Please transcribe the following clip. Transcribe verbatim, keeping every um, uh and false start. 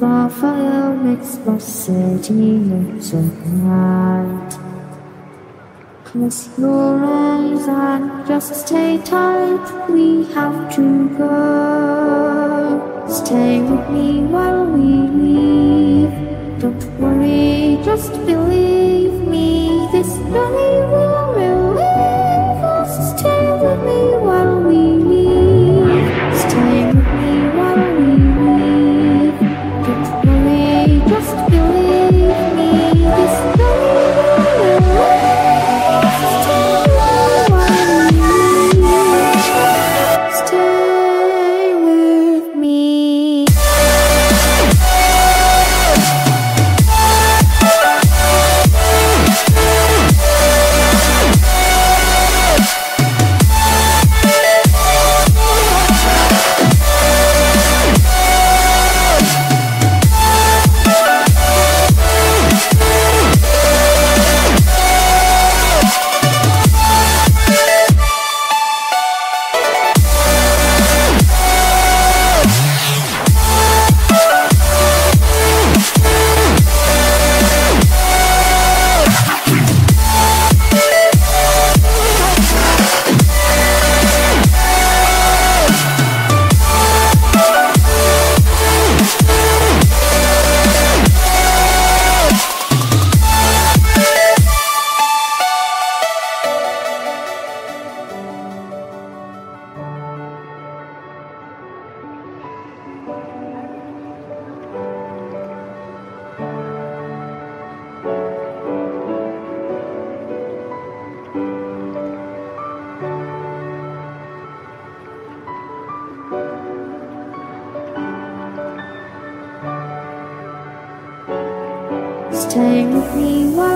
Raphael makes Mercedes look right. Close your eyes and just stay tight. We have to go. Stay with me while we leave. Don't worry, just believe me. This journey will relieve us. Stay with me while we leave. Stay with me while we leave. Don't worry, just believe me. This journey will relieve us. Stay with me while we leave. Stay with me. Stay with me.